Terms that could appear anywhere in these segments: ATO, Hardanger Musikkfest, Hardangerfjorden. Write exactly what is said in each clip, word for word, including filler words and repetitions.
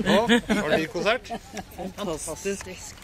Nå var det ny konsert. Fantastisk.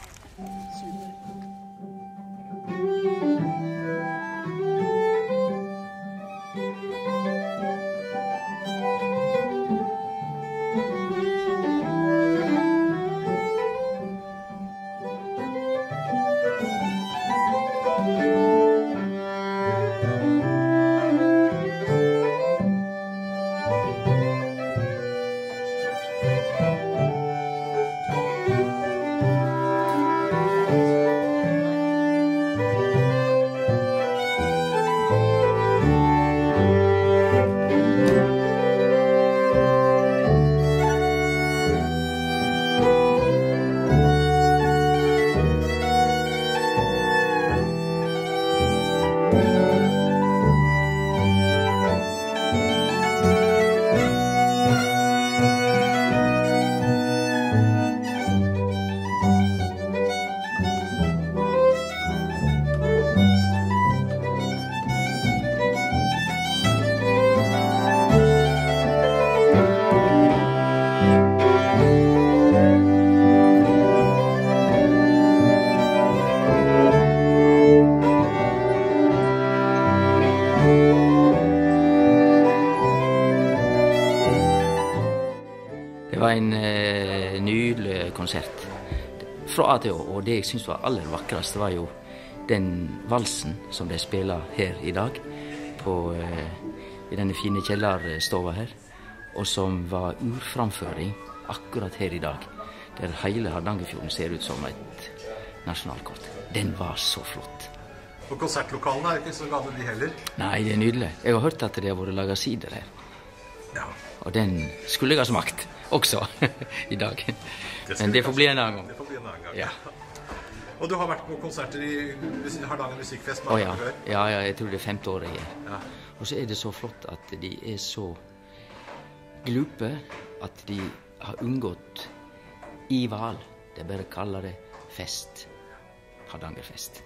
Det var en eh, nydelig konsert fra A T O, og det jeg synes var aller vakrest var jo den valsen som de spiller her i dag på, eh, i denne fine kjellerstova her, og som var urframføring akkurat her i dag, der hele Hardangerfjorden ser ut som et nasjonalkort. Den var så flott. Og konsertlokalene er ikke så gamle de heller? Nei, det er nydelig. Jeg har hørt at det har vært laget sider her. Ja. Og den skulle jeg ha smakt også i dag. Men det får bli en annen gang. Det får bli en annen gang. Ja. Og du har vært på konserter i Hardanger Musikkfest? Å ja. Ja, ja, jeg tror det er femte året jeg er. Ja. Og så er det så flott at de er så glupe at de har unngått i val. De bare kaller det fest. Hardangerfest.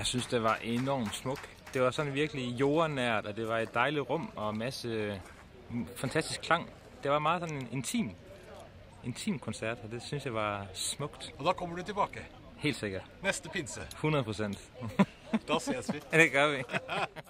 Jeg synes, det var enormt smukt. Det var sådan virkelig jordnært, og det var et dejligt rum og en masse fantastisk klang. Det var meget sådan en intim, intim koncert, og det synes jeg var smukt. Og da kommer du tilbake? Helt sikkert. Næste pinse? hundre procent. Da ses vi. Det gør vi.